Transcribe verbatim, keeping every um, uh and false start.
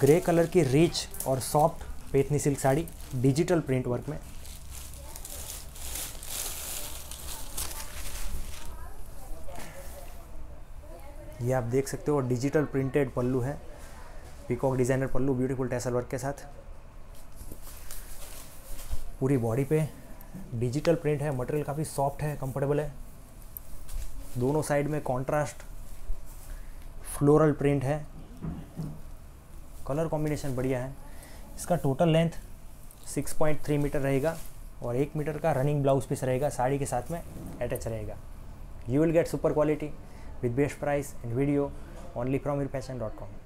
Grey colour की rich और soft Paithani silk sari digital print work में। ये आप देख सकते हो डिजिटल प्रिंटेड पल्लू है, पीकॉक डिज़ाइनर पल्लू ब्यूटीफुल टैसल वर्क के साथ। पूरी बॉडी पे डिजिटल प्रिंट है, मटेरियल काफ़ी सॉफ्ट है, कंफर्टेबल है। दोनों साइड में कॉन्ट्रास्ट फ्लोरल प्रिंट है, कलर कॉम्बिनेशन बढ़िया है। इसका total length six point three metre रहेगा और एक मीटर का रनिंग ब्लाउज पीस रहेगा, साड़ी के साथ में अटैच रहेगा। You will get super quality with best price and video only from heer fashion dot com।